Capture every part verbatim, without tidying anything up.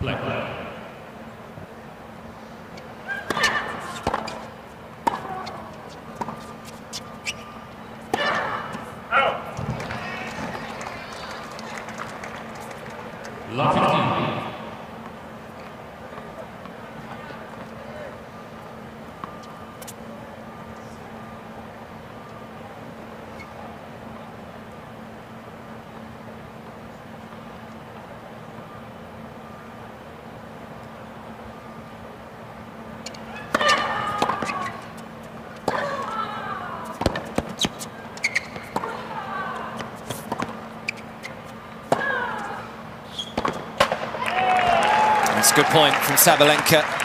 Play. Good point from Sabalenka.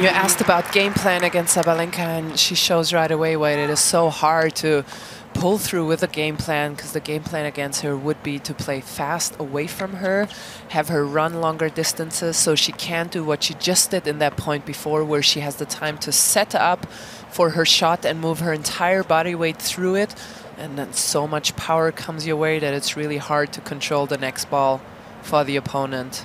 You asked about game plan against Sabalenka, and she shows right away why it is so hard to pull through with a game plan, because the game plan against her would be to play fast away from her, have her run longer distances, so she can't do what she just did in that point before, where she has the time to set up for her shot and move her entire body weight through it, and then so much power comes your way that it's really hard to control the next ball for the opponent.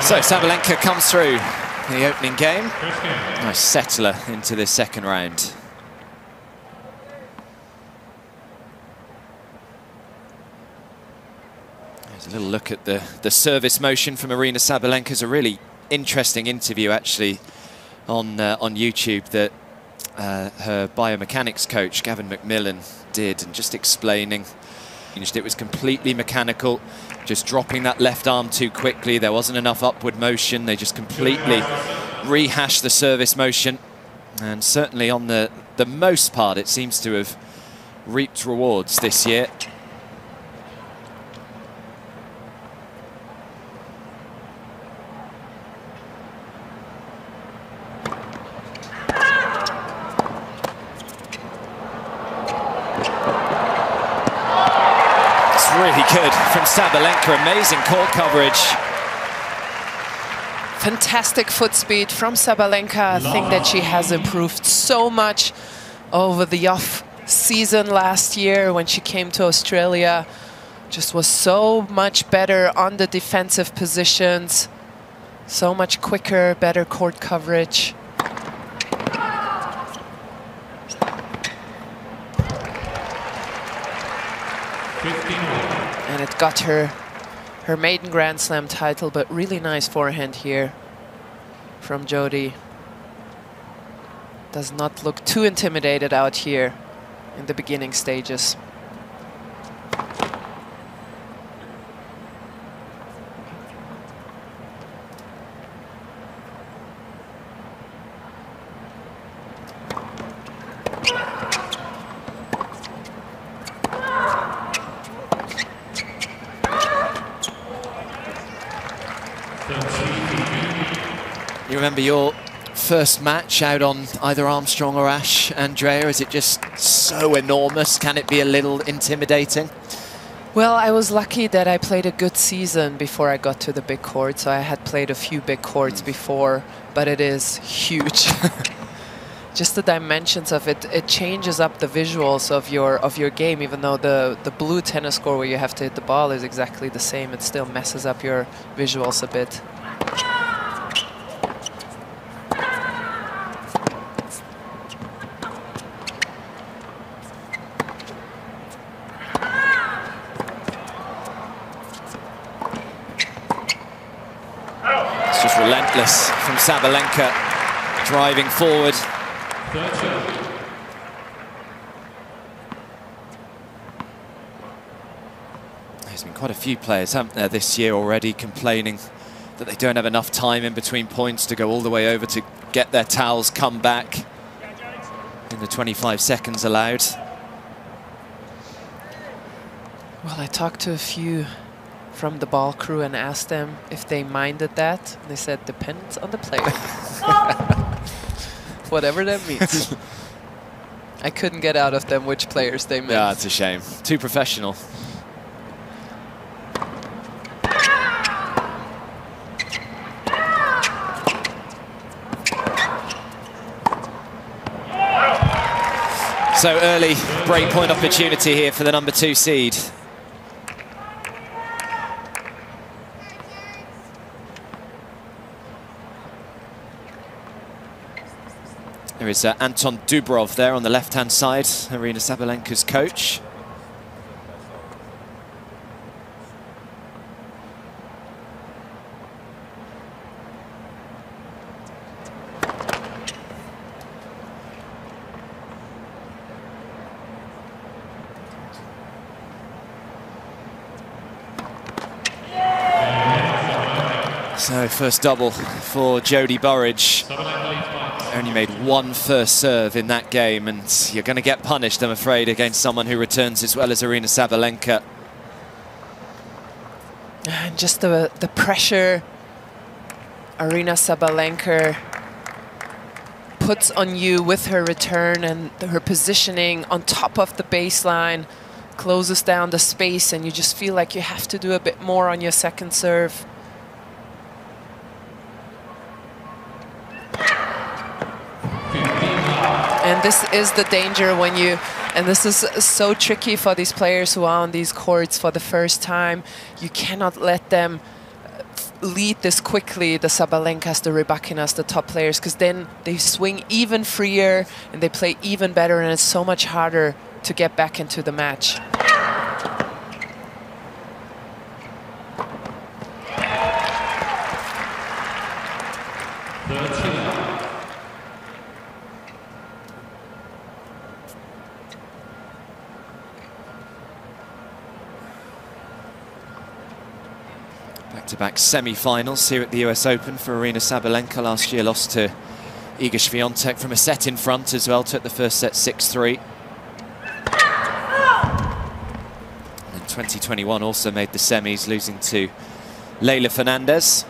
So Sabalenka comes through the opening game. Nice settler into this second round. There's a little look at the, the service motion from Aryna Sabalenka. It's a really interesting interview actually on, uh, on YouTube that uh, her biomechanics coach, Gavin McMillan, did, and just explaining it was completely mechanical, just dropping that left arm too quickly. There wasn't enough upward motion. They just completely rehashed the service motion. And certainly on the, the most part, it seems to have reaped rewards this year. Sabalenka, amazing court coverage. Fantastic foot speed from Sabalenka. I think that she has improved so much over the off season last year when she came to Australia. Just was so much better on the defensive positions. So much quicker, better court coverage. And it got her her maiden Grand Slam title, but really nice forehand here from Jodie. does not look too intimidated out here in the beginning stages. You remember your first match out on either Armstrong or Ash, Andrea? Is it just so enormous? Can it be a little intimidating? Well, I was lucky that I played a good season before I got to the big court, so I had played a few big courts before, but it is huge. Just the dimensions of it, it changes up the visuals of your of your game, even though the, the blue tennis score where you have to hit the ball is exactly the same, it still messes up your visuals a bit. From Sabalenka, driving forward. There's been quite a few players, haven't there, this year already complaining that they don't have enough time in between points to go all the way over to get their towels, come back in the twenty-five seconds allowed. Well, I talked to a few from the ball crew and asked them if they minded that. They said, depends on the player. Whatever that means. I couldn't get out of them which players they meant. Yeah, it's a shame. Too professional. So early break point opportunity here for the number two seed. There is uh, Anton Dubrov there on the left-hand side, Aryna Sabalenka's coach. Yeah. So, first double for Jodie Burrage. Only made one first serve in that game, and you're going to get punished, I'm afraid, against someone who returns as well as Aryna Sabalenka. And just the, the pressure Aryna Sabalenka puts on you with her return and her positioning on top of the baseline closes down the space, and you just feel like you have to do a bit more on your second serve. And this is the danger when you, and this is so tricky for these players who are on these courts for the first time. You cannot let them lead this quickly, the Sabalenkas, the Rybakinas, the top players, because then they swing even freer and they play even better, and it's so much harder to get back into the match. Back semi-finals here at the U S Open for Aryna Sabalenka. Last year lost to Iga Swiatek from a set in front as well, took the first set six three. And twenty twenty-one also made the semis, losing to Leylah Fernandez.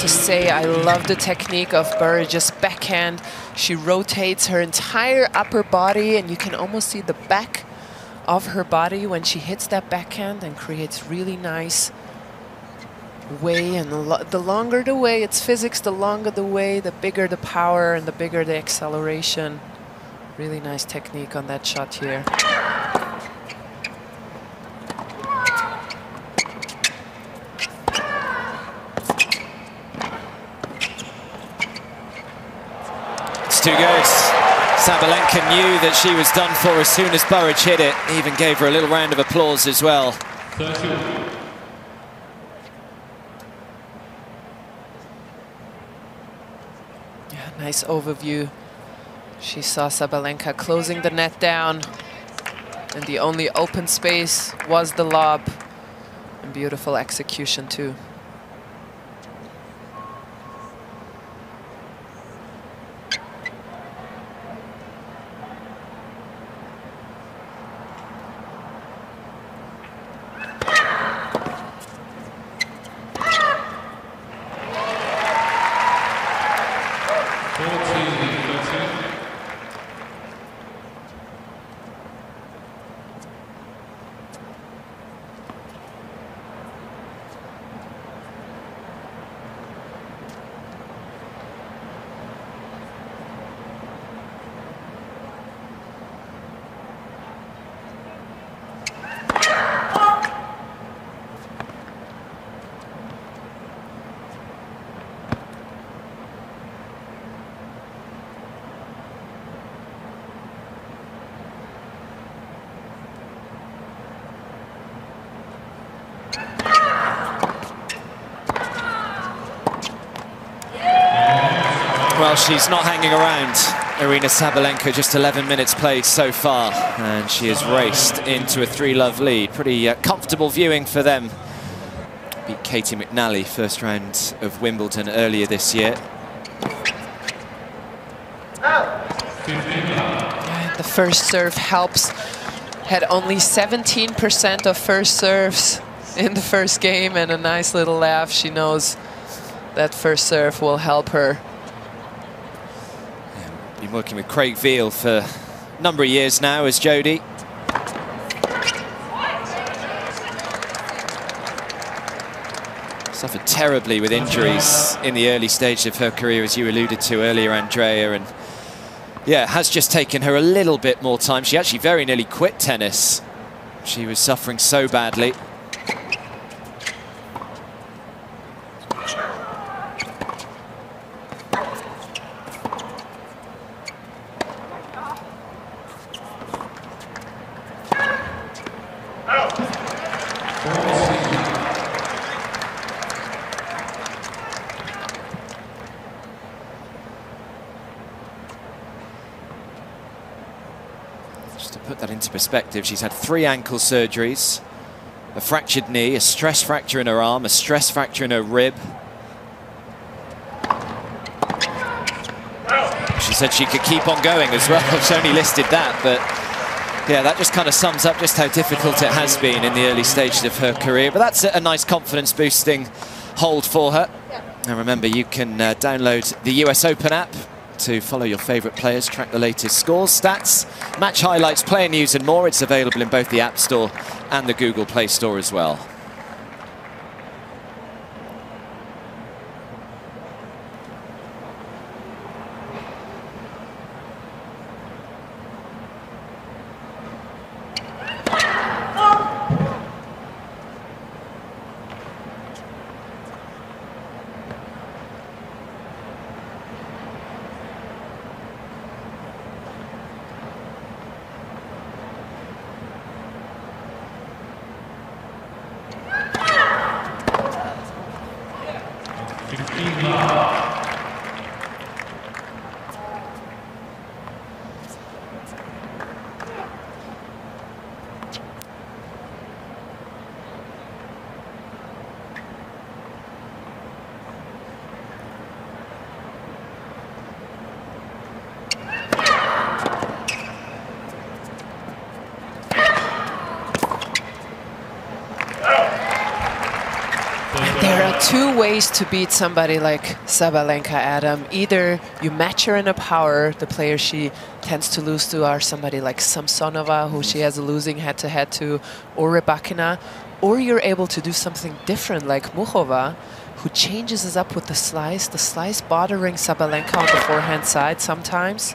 To say I love the technique of Burrage's backhand. She rotates her entire upper body and you can almost see the back of her body when she hits that backhand and creates really nice way, and lo the longer the way, it's physics, the longer the way, the bigger the power and the bigger the acceleration. Really nice technique on that shot here. too good. Sabalenka knew that she was done for as soon as Burrage hit it. He even gave her a little round of applause as well. Thank you. Yeah, nice overview. She saw Sabalenka closing the net down, and the only open space was the lob. And beautiful execution too. She's not hanging around. Aryna Sabalenka, just eleven minutes played so far, and she has raced into a three-love lead. Pretty uh, comfortable viewing for them. Beat Katie McNally first round of Wimbledon earlier this year. Yeah, the first serve helps. Had only seventeen percent of first serves in the first game, and a nice little laugh. She knows that first serve will help her. Working with Craig Veal for a number of years now as Jodie. Suffered terribly with injuries in the early stage of her career, as you alluded to earlier, Andrea, and yeah, has just taken her a little bit more time. She actually very nearly quit tennis. She was suffering so badly. Perspective. She's had three ankle surgeries, a fractured knee, a stress fracture in her arm, a stress fracture in her rib. She said she could keep on going as well. She only listed that, but yeah, that just kind of sums up just how difficult it has been in the early stages of her career. But that's a nice confidence boosting hold for her. And remember, you can uh, download the U S Open app to follow your favourite players, track the latest scores, stats, match highlights, player news and more. It's available in both the App Store and the Google Play Store as well. Two ways to beat somebody like Sabalenka, Adam. Either you match her in a power, the player she tends to lose to are somebody like Samsonova, who she has a losing head-to-head to, or Rybakina, or you're able to do something different like Muchova, who changes us up with the slice, the slice bothering Sabalenka on the forehand side sometimes.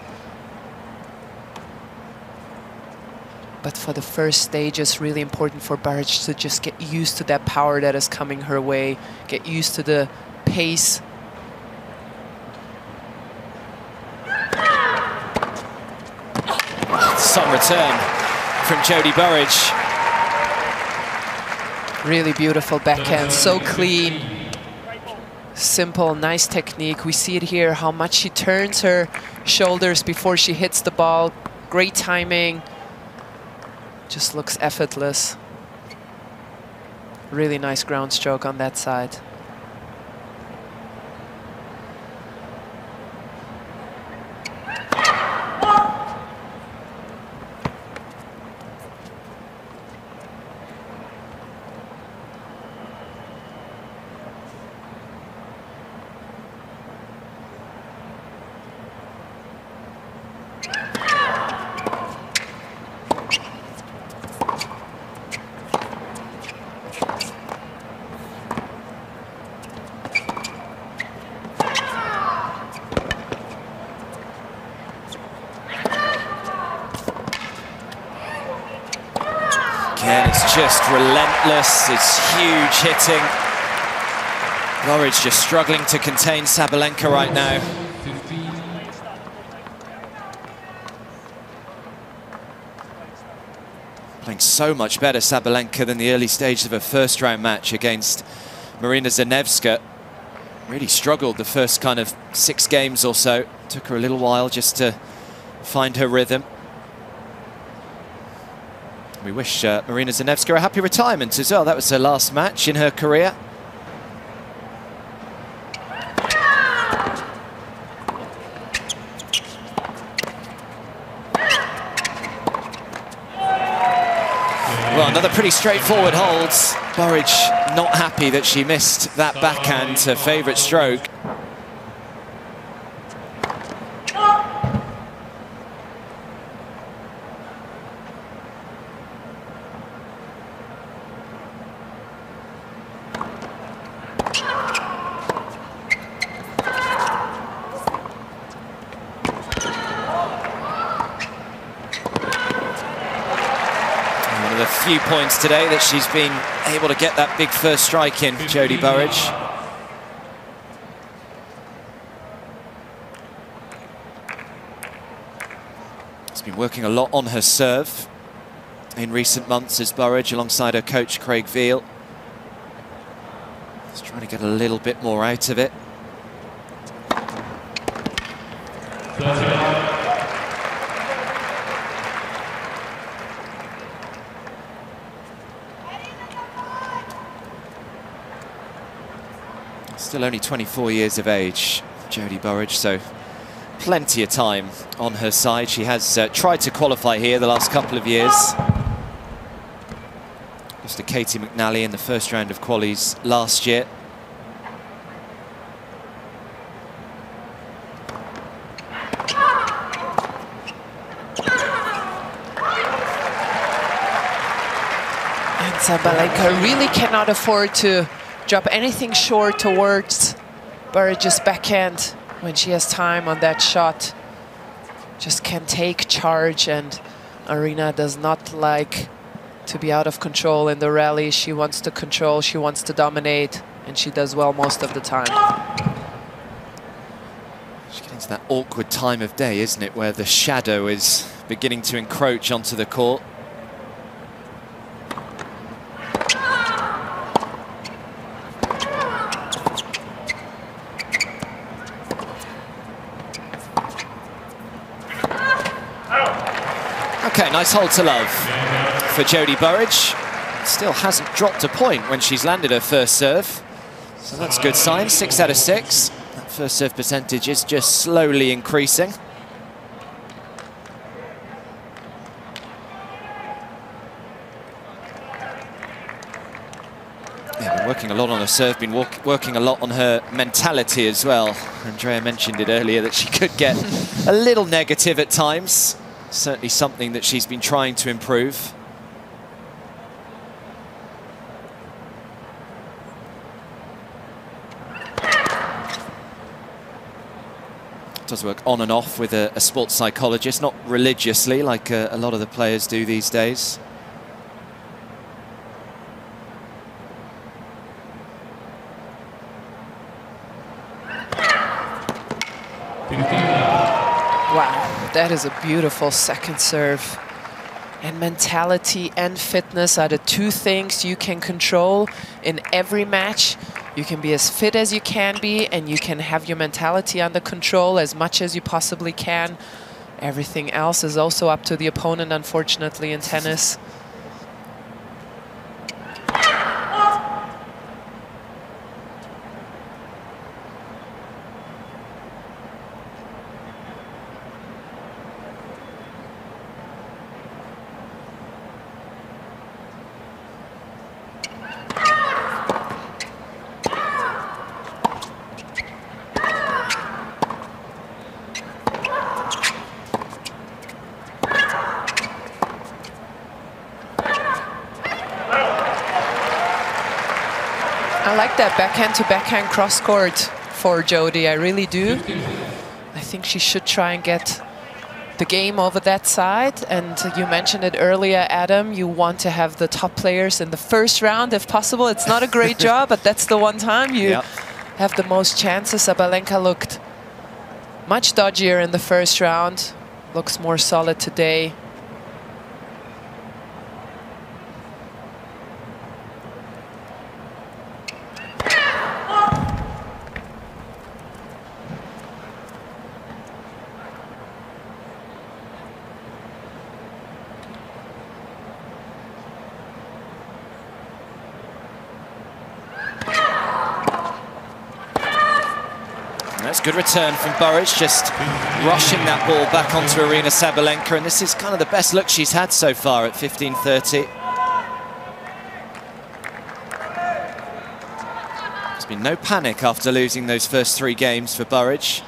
But for the first stage, it's really important for Burrage to just get used to that power that is coming her way, get used to the pace. some return from Jodie Burrage. Really beautiful backhand, so clean, simple, nice technique. We see it here, how much she turns her shoulders before she hits the ball. Great timing, just looks effortless. Really nice ground stroke on that side. Just relentless, it's huge hitting. Burrage just struggling to contain Sabalenka right now. Playing so much better, Sabalenka, than the early stages of her first round match against Marina Zanevska. Really struggled the first kind of six games or so. Took her a little while just to find her rhythm. We wish uh, Marina Zanevska a happy retirement as well. That was her last match in her career. Well, another pretty straightforward holds. Burrage not happy that she missed that backhand, her favourite stroke. Few points today that she's been able to get that big first strike in, Jodie Burrage. She's been working a lot on her serve in recent months as Burrage, alongside her coach Craig Veal. She's trying to get a little bit more out of it. Still only twenty-four years of age, Jodie Burrage, so plenty of time on her side. She has uh, tried to qualify here the last couple of years. Just to Katie McNally in the first round of qualies last year. And Sabalenka really cannot afford to drop anything short towards Burrage's backhand when she has time on that shot. Just can take charge, and Aryna does not like to be out of control in the rally. She wants to control, she wants to dominate, and she does well most of the time. She's getting to that awkward time of day, isn't it, where the shadow is beginning to encroach onto the court. Nice hold to love for Jodie Burrage. Still hasn't dropped a point when she's landed her first serve. So that's a good sign, six out of six. That first serve percentage is just slowly increasing. Yeah, been working a lot on her serve, been walk working a lot on her mentality as well. Andrea mentioned it earlier that she could get a little negative at times. Certainly something that she's been trying to improve. Does work on and off with a, a sports psychologist, not religiously like a, a lot of the players do these days. Wow. that is a beautiful second serve. And mentality and fitness are the two things you can control in every match. You can be as fit as you can be, and you can have your mentality under control as much as you possibly can. Everything else is also up to the opponent, unfortunately, in tennis. That backhand to backhand cross court for Jodie, I really do. I think she should try and get the game over that side. And you mentioned it earlier, Adam, you want to have the top players in the first round if possible. It's not a great job, but that's the one time you yep. have the most chances. Sabalenka looked much dodgier in the first round, looks more solid today. Good return from Burrage, just rushing that ball back onto Aryna Sabalenka, and this is kind of the best look she's had so far at fifteen thirty. There's been no panic after losing those first three games for Burrage.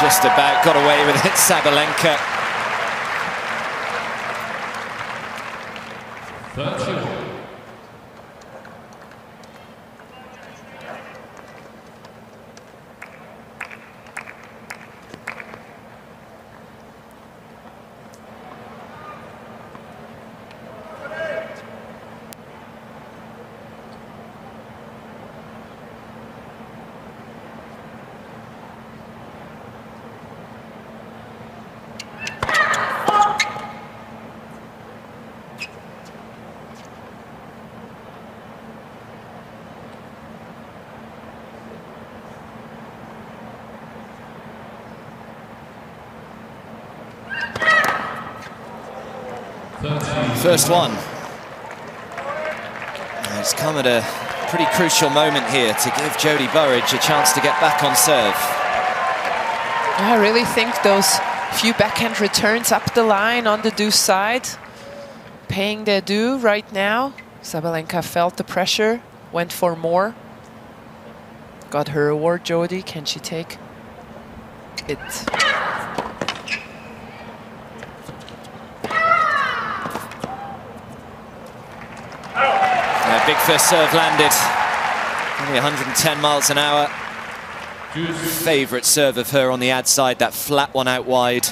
Just about got away with it, Sabalenka. First one. And it's come at a pretty crucial moment here to give Jodie Burrage a chance to get back on serve. I really think those few backhand returns up the line on the deuce side, paying their due right now. Sabalenka felt the pressure, went for more. Got her award, Jodie. Can she take it? Big first serve landed, only one hundred ten miles an hour. Favourite serve of her on the ad side, that flat one out wide.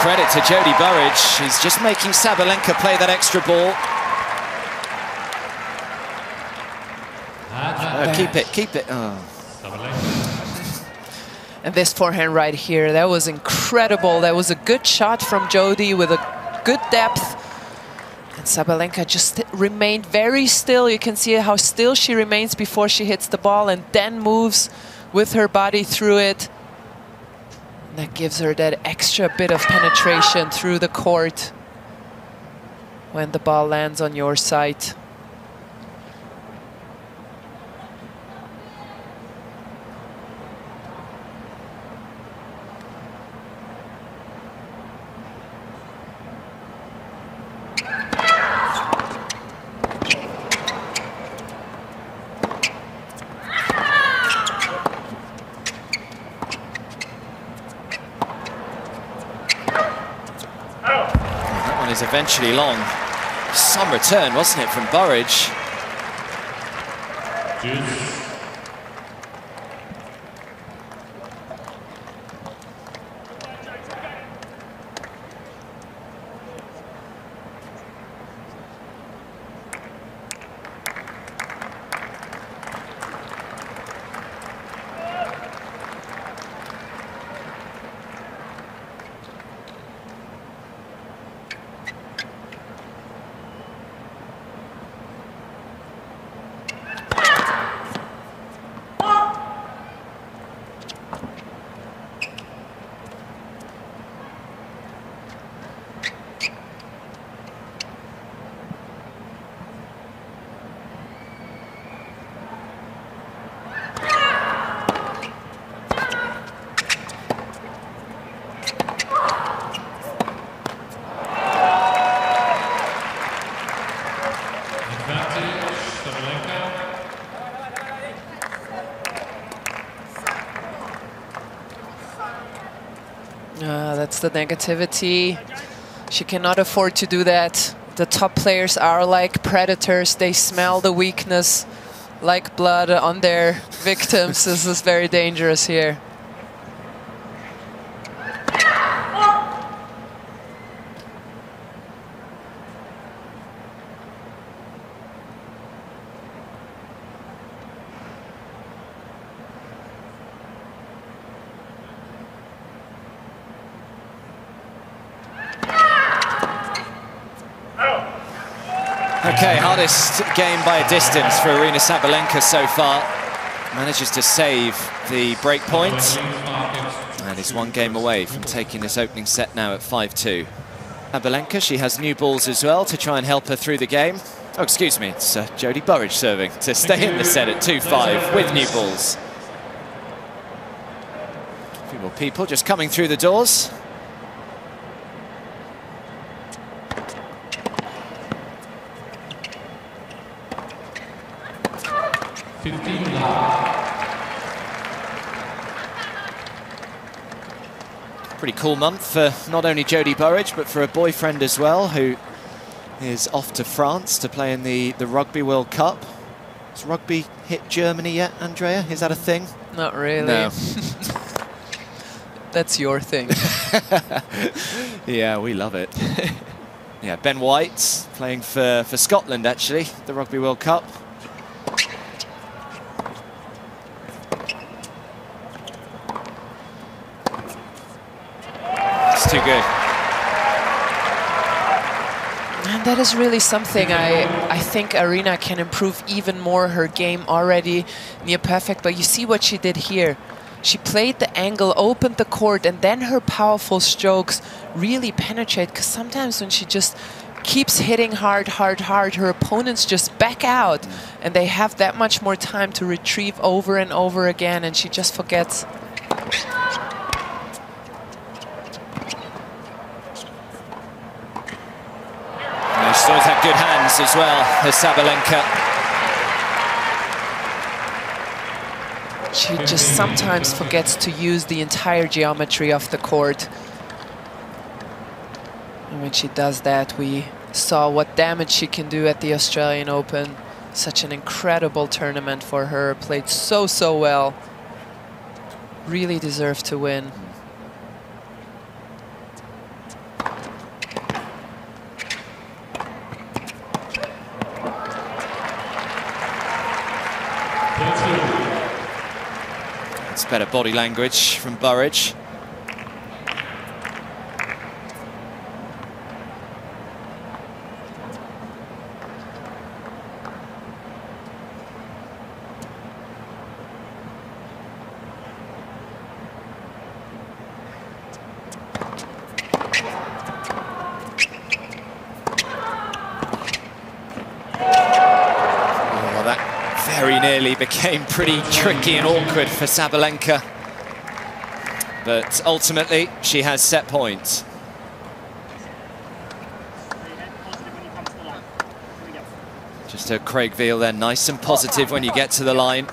Credit to Jodie Burrage, she's just making Sabalenka play that extra ball. Oh, keep it, keep it. Oh. And this forehand right here, that was incredible. That was a good shot from Jodie with a good depth. And Sabalenka just remained very still. You can see how still she remains before she hits the ball and then moves with her body through it. And that gives her that extra bit of penetration through the court when the ball lands on your side. Eventually long. Some return, wasn't it, from Burrage? The negativity. She cannot afford to do that. The top players are like predators. They smell the weakness like blood on their victims. This is very dangerous here. Okay, hardest game by a distance for Aryna Sabalenka so far. Manages to save the break point. And is one game away from taking this opening set now at five two. Sabalenka, she has new balls as well to try and help her through the game. Oh, excuse me, it's uh, Jodie Burrage serving to stay in the set at two five with new balls. A few more people just coming through the doors. Pretty cool month for not only Jodie Burrage, but for her boyfriend as well, who is off to France to play in the, the Rugby World Cup. Has rugby hit Germany yet, Andrea? Is that a thing? Not really. No. That's your thing. Yeah, we love it. Yeah, Ben White playing for, for Scotland, actually, the Rugby World Cup. Too good. And that is really something I, I think Aryna can improve even more. Her game already near perfect, but you see what she did here. She played the angle, opened the court, and then her powerful strokes really penetrate, because sometimes when she just keeps hitting hard, hard, hard, her opponents just back out, and they have that much more time to retrieve over and over again, and she just forgets. She's always had good hands as well, as Sabalenka. She just sometimes forgets to use the entire geometry of the court. And when she does that, we saw what damage she can do at the Australian Open. Such an incredible tournament for her. Played so, so well. Really deserved to win. Better body language from Burrage. very nearly became pretty tricky and awkward for Sabalenka. But ultimately, she has set points. Just a Craig Veal there, nice and positive when you get to the line.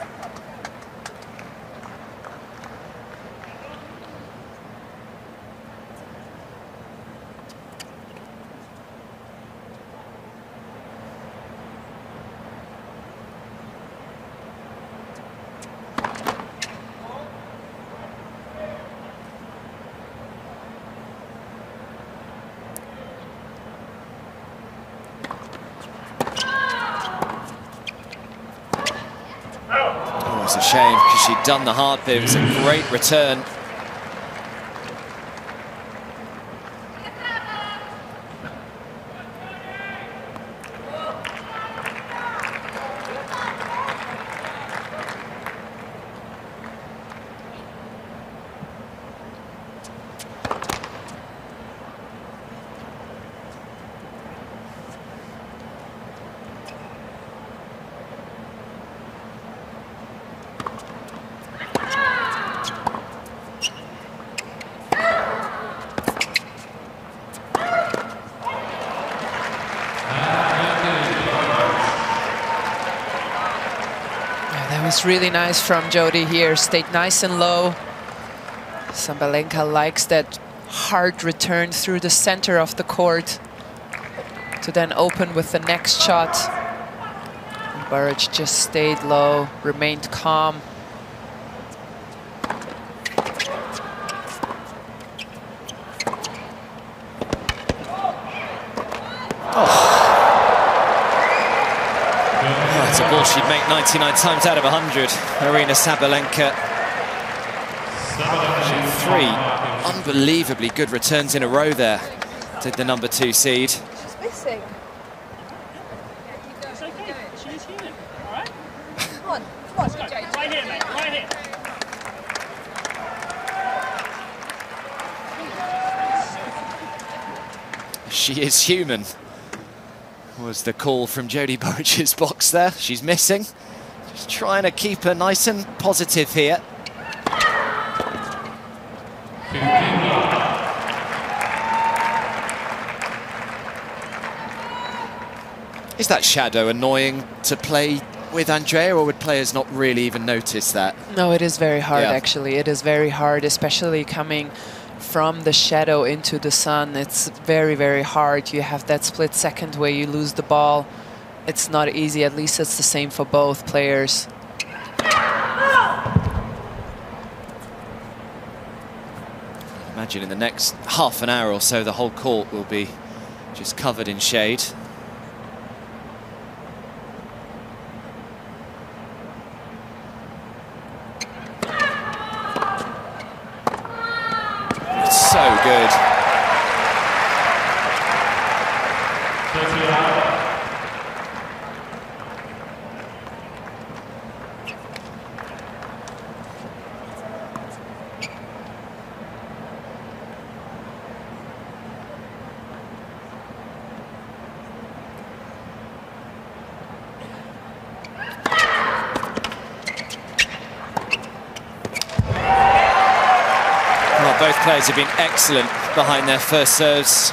She'd done the hard bit. It was a great return. Really nice from Jodie here, stayed nice and low. Sabalenka likes that hard return through the center of the court to then open with the next shot. Burrage just stayed low, remained calm. She'd make ninety-nine times out of one hundred. Aryna Sabalenka. Three unbelievably good returns in a row there. Did the number two seed. She's missing. It's okay. She's human, all right? Come on, come on. Right here, mate, right here. She is human. Was the call from Jodie Burrage's box there. She's missing. Just trying to keep her nice and positive here. Is that shadow annoying to play with, Andrea, or would players not really even notice that? No, it is very hard, yeah. Actually. It is very hard, especially coming from the shadow into the sun. It's very, very hard. You have that split second where you lose the ball. It's not easy. At least it's the same for both players. Imagine in the next half an hour or so, the whole court will be just covered in shade. Players have been excellent behind their first serves.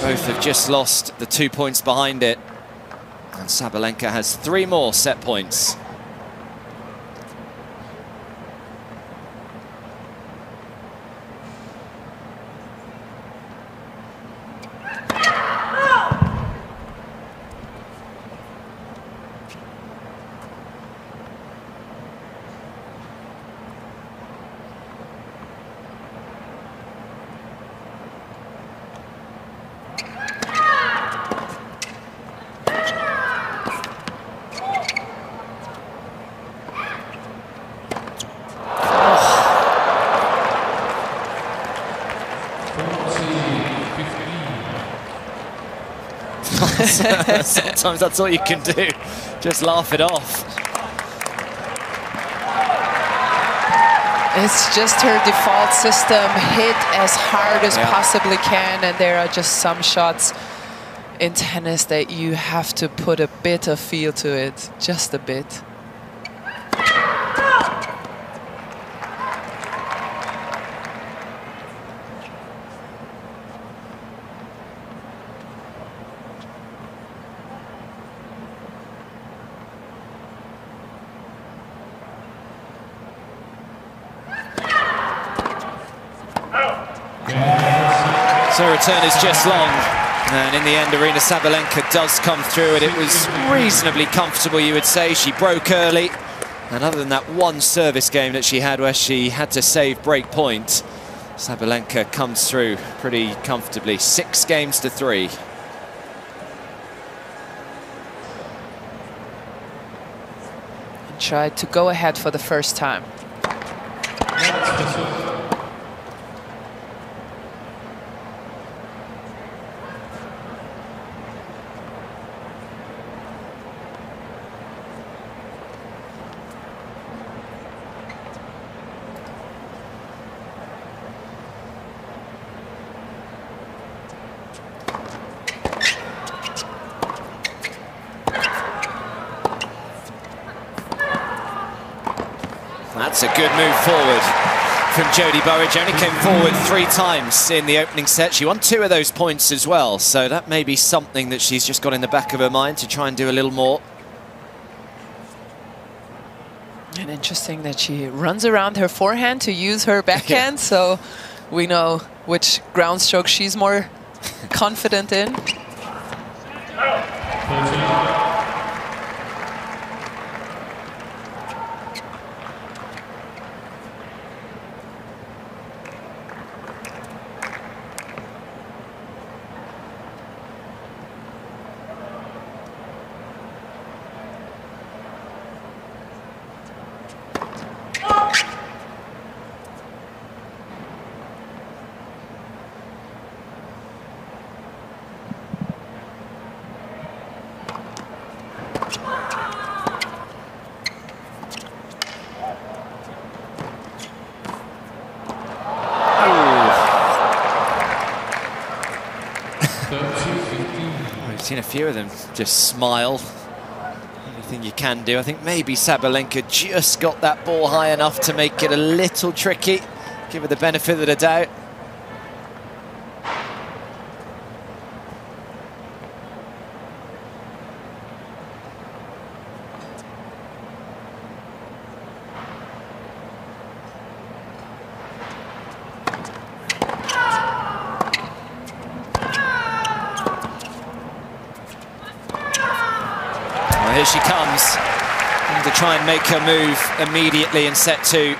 Both have just lost the two points behind it. And Sabalenka has three more set points. Sometimes that's all you can do, just laugh it off. It's just her default system, hit as hard as yeah. possibly can, and there are just some shots in tennis that you have to put a bit of feel to it, just a bit. So return is just long, and in the end Aryna Sabalenka does come through, and it was reasonably comfortable, you would say. She broke early, and other than that one service game that she had where she had to save break point, Sabalenka comes through pretty comfortably, six games to three. Tried to go ahead for the first time. That's a good move forward from Jodie Burrage. Only came forward three times in the opening set. She won two of those points as well, so that may be something that she's just got in the back of her mind to try and do a little more. And interesting that she runs around her forehand to use her backhand, yeah. So we know which ground stroke she's more confident in. Seen a few of them just smile. Everything you can do. I think maybe Sabalenka just got that ball high enough to make it a little tricky. Give her the benefit of the doubt. She comes and to try and make her move immediately in set two.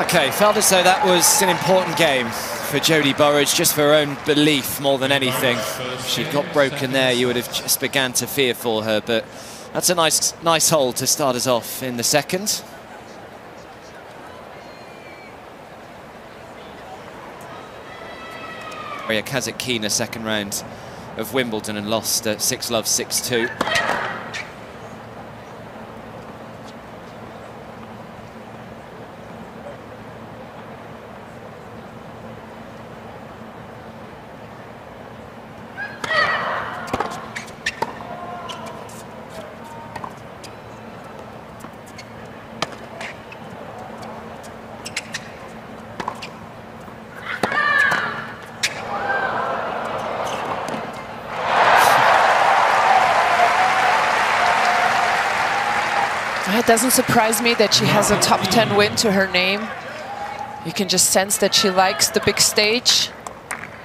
Okay, felt as though that was an important game for Jodie Burrage, just for her own belief more than anything. If she got broken there, you would have just began to fear for her, but that's a nice, nice hole to start us off in the second. Maria Kazatkina, second round of Wimbledon, and lost at six love, six two. Doesn't surprise me that she has a top ten win to her name. You can just sense that she likes the big stage,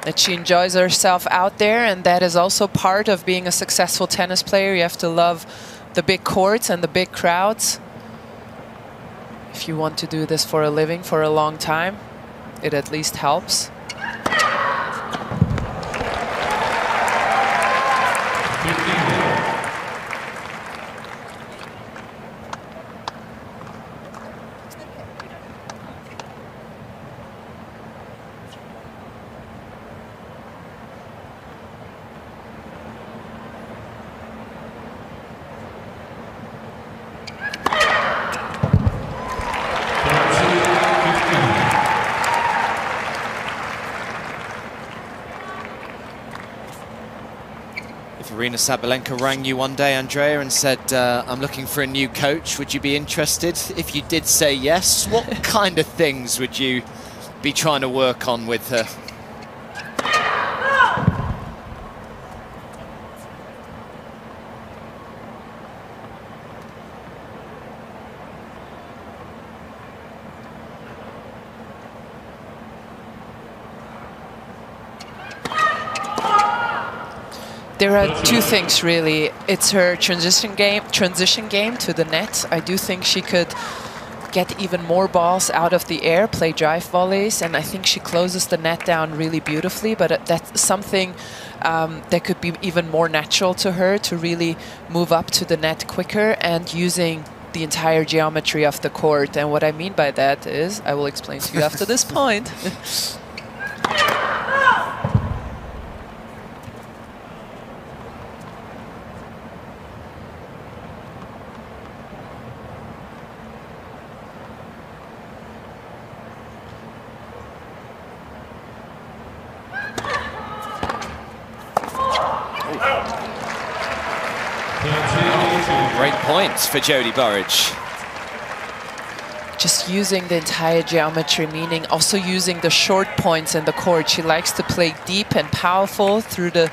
that she enjoys herself out there, and that is also part of being a successful tennis player. You have to love the big courts and the big crowds. If you want to do this for a living for a long time, it at least helps. Aryna Sabalenka rang you one day, Andrea, and said, uh, I'm looking for a new coach. Would you be interested? If you did say yes, what kind of things would you be trying to work on with her? There are two things, really. It's her transition game, transition game to the net. I do think she could get even more balls out of the air, play drive volleys, and I think she closes the net down really beautifully, but that's something um, that could be even more natural to her, to really move up to the net quicker and using the entire geometry of the court. And what I mean by that is, I will explain to you after this point. For Jodie Burrage. Just using the entire geometry, meaning also using the short points in the court. She likes to play deep and powerful through the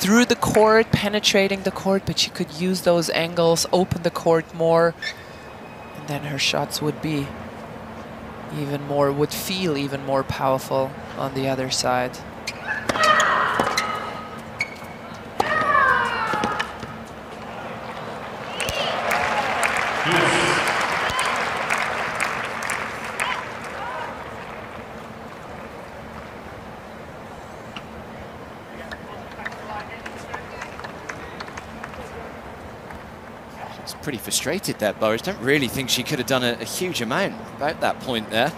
through the court, penetrating the court, but she could use those angles, open the court more, and then her shots would be even more, would feel even more powerful on the other side. Pretty frustrated there, Burrage. Don't really think she could have done a, a huge amount about that point there.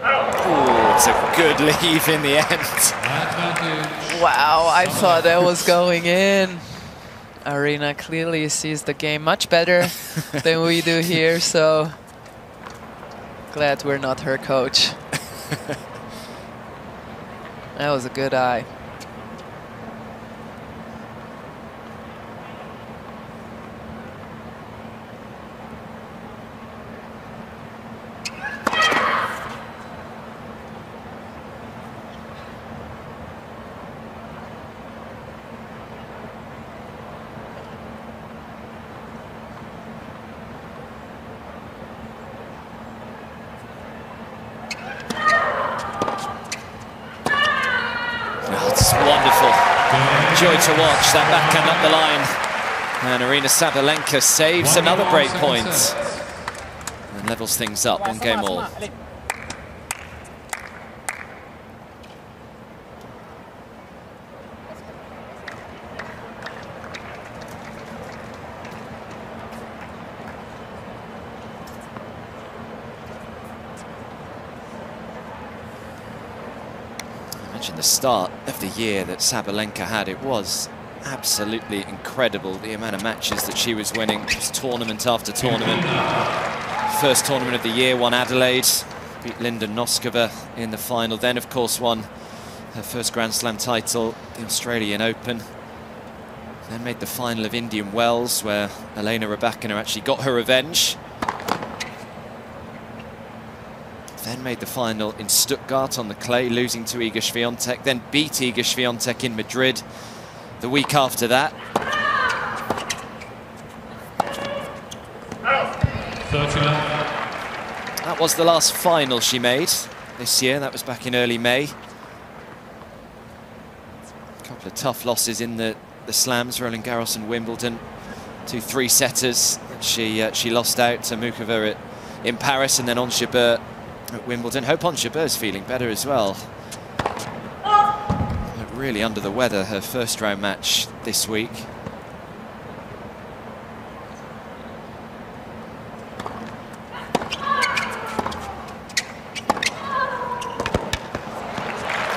Ooh, it's a good leave in the end. Wow, I thought that was going in. Aryna clearly sees the game much better than we do here, so glad we're not her coach. That was a good eye. To watch that backhand up the line, and Aryna Sabalenka saves one another break point and levels things up, one game all. The start of the year that Sabalenka had, it was absolutely incredible, the amount of matches that she was winning, just tournament after tournament. First tournament of the year, won Adelaide, beat Linda Noskova in the final, then of course won her first Grand Slam title, the Australian Open, then made the final of Indian Wells, where Elena Rybakina actually got her revenge, then made the final in Stuttgart on the clay, losing to Iga Swiatek, then beat Iga Swiatek in Madrid the week after that. That was the last final she made this year. That was back in early May. A couple of tough losses in the, the slams, Roland Garros and Wimbledon. Two three-setters. She uh, she lost out to Mukova at, in Paris, and then Ons Jabeur at Wimbledon. Hope Ons Jabeur's feeling better as well. Oh. Really under the weather, her first round match this week.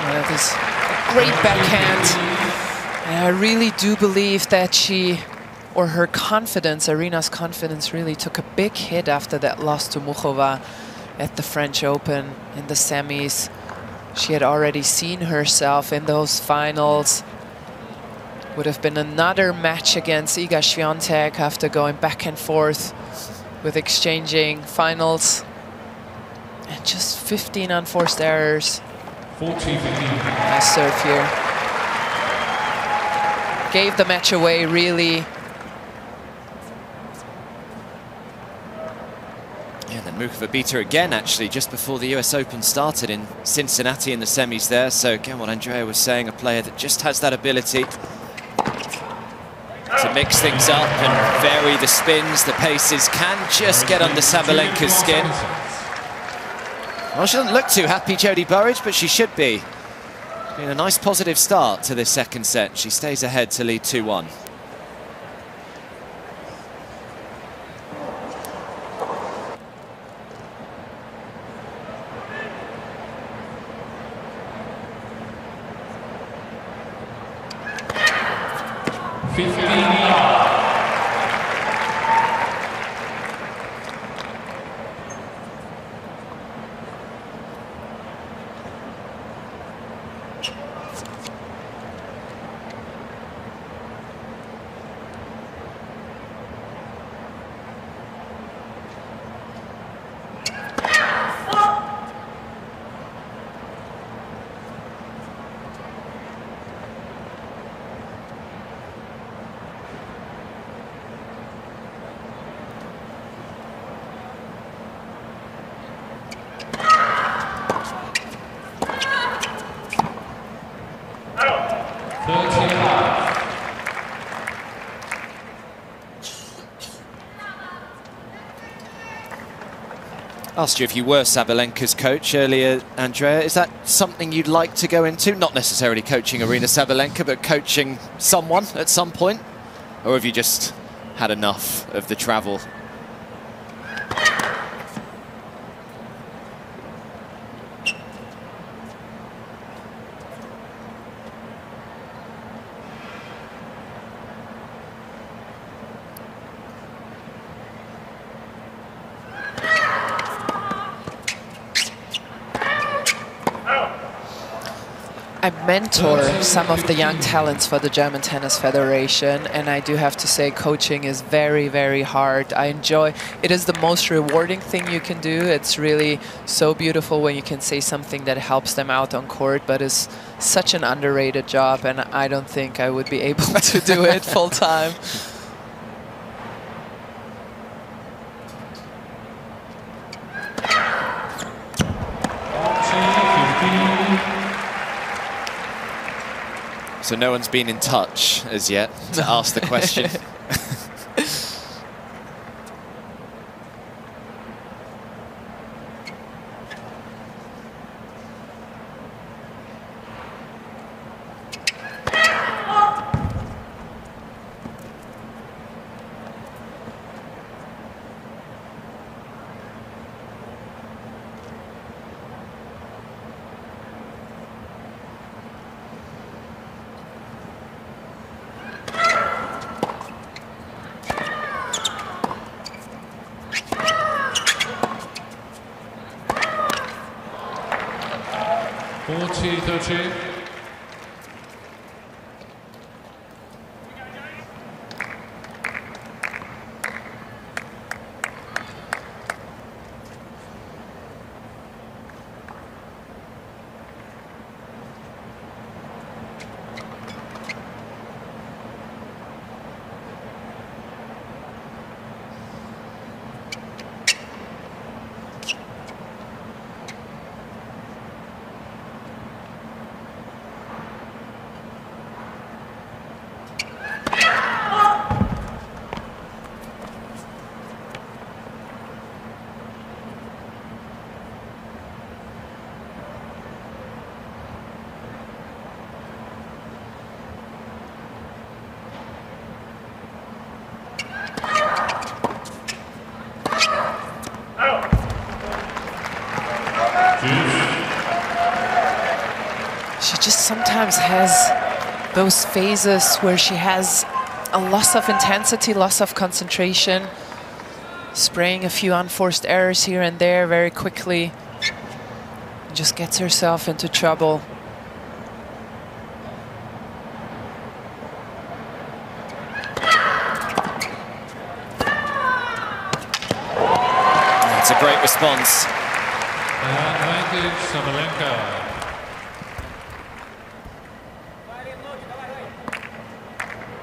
Well, there's a great backhand. And I really do believe that she... or her confidence, Aryna's confidence, really took a big hit after that loss to Mukova at the French Open in the semis. She had already seen herself in those finals. Would have been another match against Iga Swiatek after going back and forth with exchanging finals. And just fifteen unforced errors. fourteen, fifteen. Nice serve here. Gave the match away, really. Mukova beat her again, actually, just before the U S Open started in Cincinnati in the semis there. So again, what Andrea was saying, a player that just has that ability to mix things up and vary the spins, the paces, can just get under Sabalenka's skin. Well, she doesn't look too happy, Jodie Burrage, but she should be. It's been a nice positive start to this second set. She stays ahead to lead two one. Asked you if you were Sabalenka's coach earlier, Andrea. Is that something you'd like to go into? Not necessarily coaching Aryna Sabalenka, but coaching someone at some point? Or have you just had enough of the travel? Mentor some of the young talents for the German Tennis Federation, and I do have to say coaching is very, very hard. I enjoy it. Is the most rewarding thing you can do. It's really so beautiful when you can say something that helps them out on court, but it's such an underrated job, and I don't think I would be able to do it full time. So no one's been in touch as yet to ask the question. she just sometimes has those phases where she has a loss of intensity, loss of concentration, spraying a few unforced errors here and there very quickly, just gets herself into trouble. That's a great response. Sabalenka.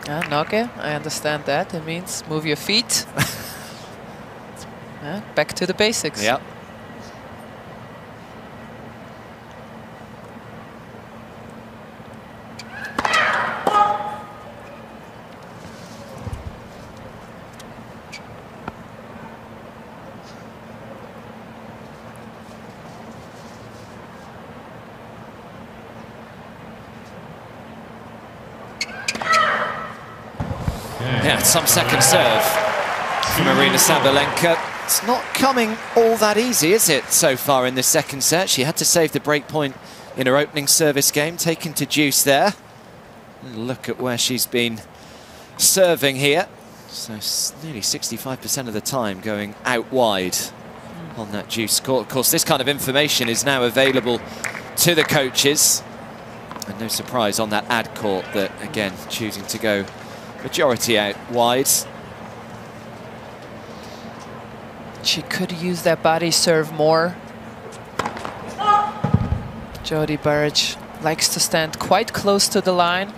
Ah, Noge, I understand that. It means move your feet. Yeah, back to the basics. Yep. Some second serve from Aryna Sabalenka. It's not coming all that easy, is it, so far in this second set? She had to save the break point in her opening service game, taken to deuce there. Look at where she's been serving here. So nearly sixty-five percent of the time going out wide on that deuce court. Of course, this kind of information is now available to the coaches. And no surprise on that ad court that, again, choosing to go majority out wide. She could use that body serve more. Jodie Burrage likes to stand quite close to the line.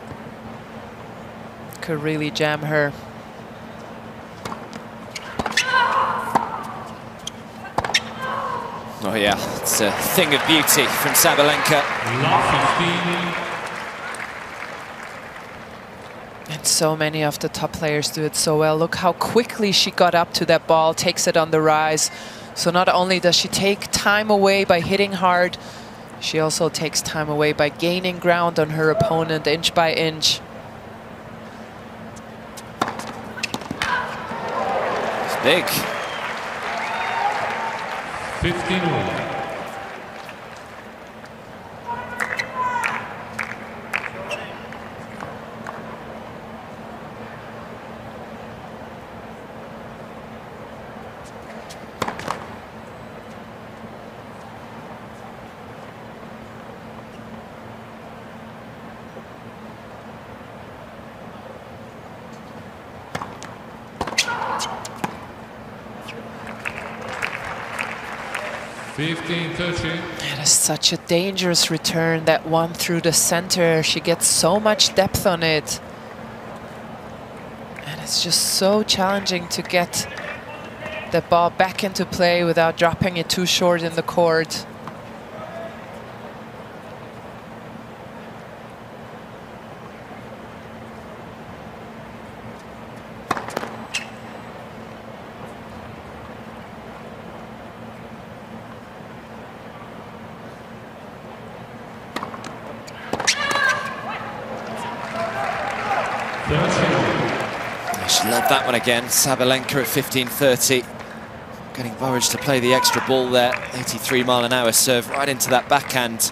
Could really jam her. Oh yeah, it's a thing of beauty from Sabalenka. And so many of the top players do it so well. Look how quickly she got up to that ball, takes it on the rise. So not only does she take time away by hitting hard, she also takes time away by gaining ground on her opponent inch by inch. It's big. fifteen. That is such a dangerous return, that one through the center. She gets so much depth on it. And it's just so challenging to get the ball back into play without dropping it too short in the court. That one again, Sabalenka at fifteen thirty. Getting Burrage to play the extra ball there. eighty-three mile an hour serve right into that backhand.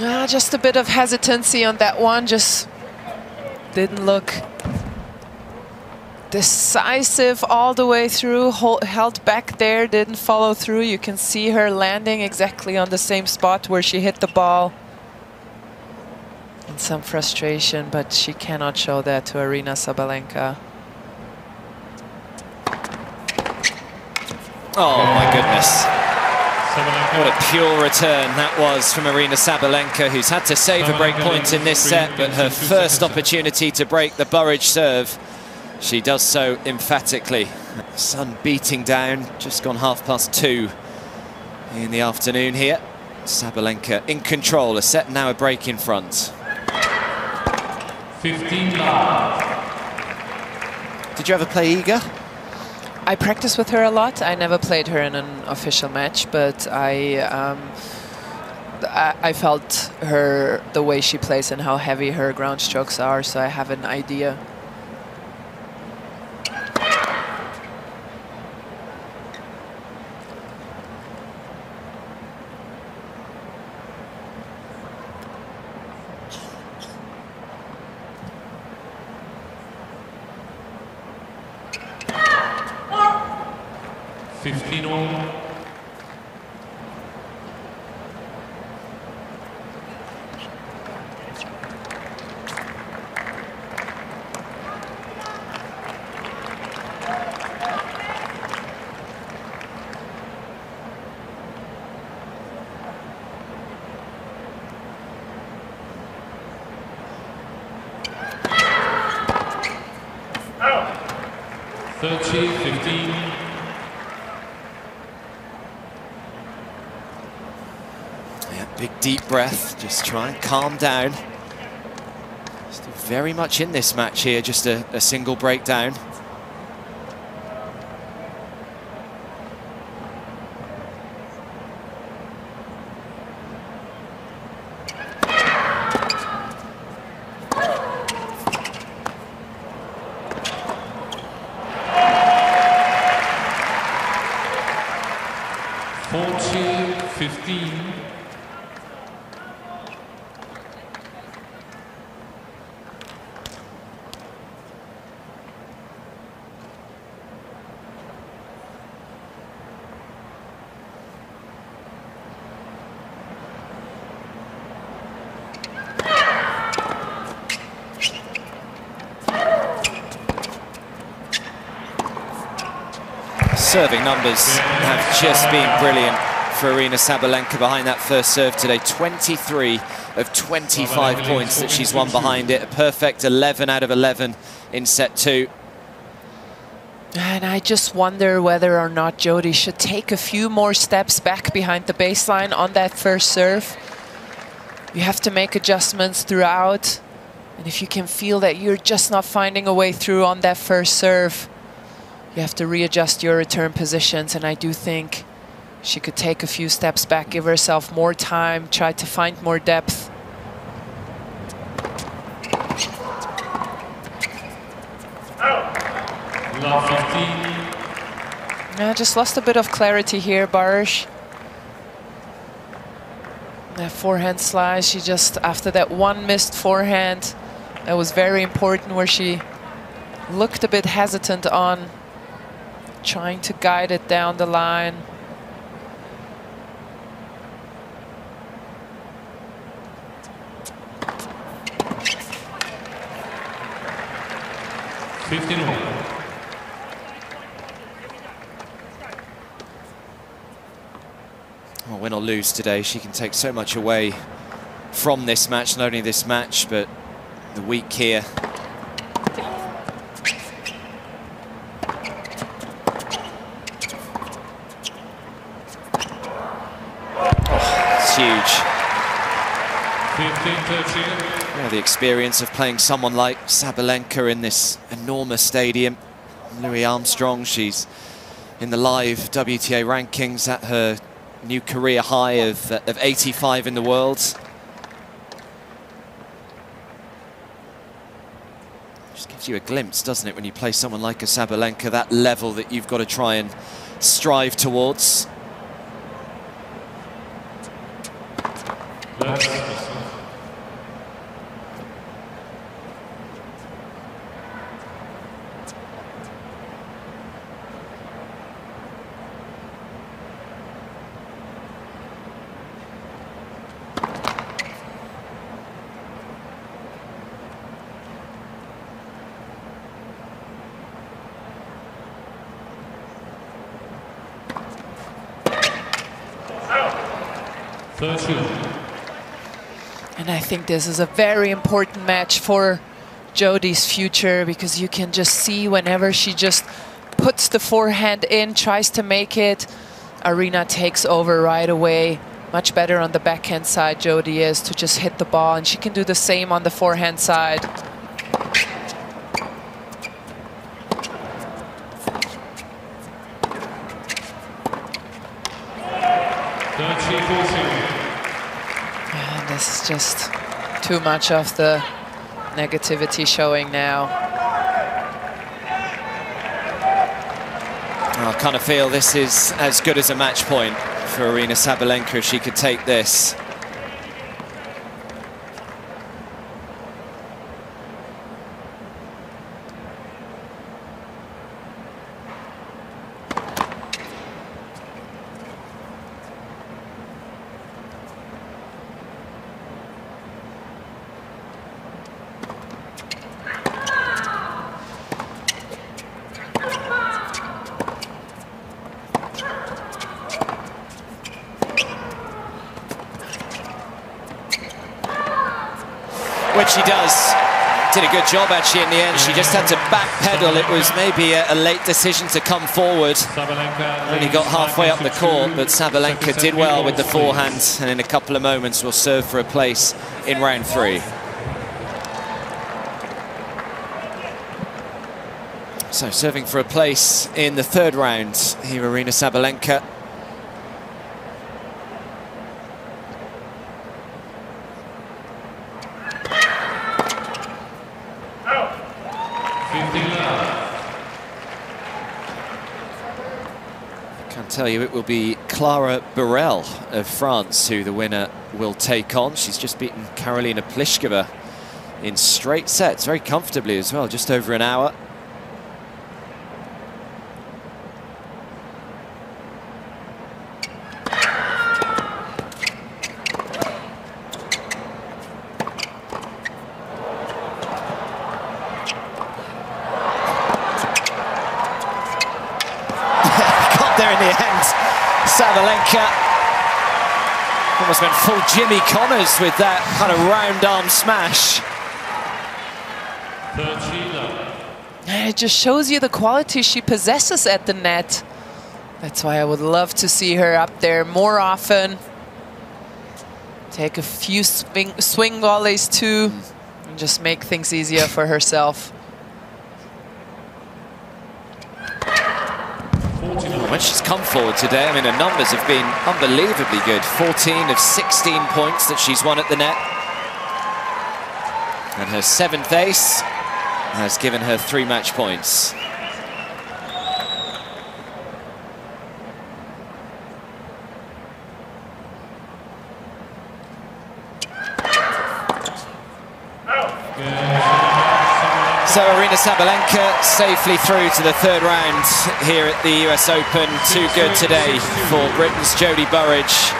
Ah, just a bit of hesitancy on that one, just didn't look decisive all the way through, hold, held back there, didn't follow through. You can see her landing exactly on the same spot where she hit the ball. And some frustration, but she cannot show that to Aryna Sabalenka. Oh my goodness. What a pure return that was from Aryna Sabalenka, who's had to save a break point in this set, but her first opportunity to break the Burrage serve, she does so emphatically. Sun beating down, just gone half past two in the afternoon here. Sabalenka in control, a set now a break in front. fifteen love. Did you ever play Iga? I practiced with her a lot. I never played her in an official match, but I um, I, I felt her, the way she plays and how heavy her ground strokes are, so I have an idea. Deep breath, just try and calm down. Still very much in this match here, just a, a single breakdown. Serving numbers have just been brilliant for Aryna Sabalenka behind that first serve today. twenty-three of twenty-five points that she's won behind it. A perfect eleven out of eleven in set two. And I just wonder whether or not Jodie should take a few more steps back behind the baseline on that first serve. You have to make adjustments throughout. And if you can feel that you're just not finding a way through on that first serve, you have to readjust your return positions, and I do think she could take a few steps back, give herself more time, try to find more depth. I just lost a bit of clarity here, Burrage. That forehand slice, she just, after that one missed forehand, that was very important, where she looked a bit hesitant on, trying to guide it down the line. fifteen hole. Well, win or lose today, she can take so much away from this match, not only this match, but the week here. Yeah, the experience of playing someone like Sabalenka in this enormous stadium. Louis Armstrong, she's in the live W T A rankings at her new career high of, uh, of eighty-five in the world. Just gives you a glimpse, doesn't it, when you play someone like a Sabalenka, that level that you've got to try and strive towards. That's And I think this is a very important match for Jodie's future, because you can just see whenever she just puts the forehand in, tries to make it, Aryna takes over right away. Much better on the backhand side Jodie is to just hit the ball, and she can do the same on the forehand side. Yeah, this is just too much of the negativity showing now. I kind of feel this is as good as a match point for Aryna Sabalenka if she could take this. Job actually in the end. She just had to backpedal. It was maybe a, a late decision to come forward. Only got halfway up the court, but Sabalenka did well with the forehand, and in a couple of moments will serve for a place in round three. So serving for a place in the third round here, Aryna Sabalenka. Tell you it will be Clara Burel of France who the winner will take on. She's just beaten Karolina Pliskova in straight sets very comfortably as well, just over an hour. Full Jimmy Connors with that kind of round arm smash. It just shows you the quality she possesses at the net. That's why I would love to see her up there more often. Take a few swing, swing volleys too, and just make things easier for herself. When she's come forward today, I mean, her numbers have been unbelievably good. fourteen of sixteen points that she's won at the net. And her seventh ace has given her three match points. So Aryna Sabalenka safely through to the third round here at the U S Open. Too good today for Britain's Jodie Burrage.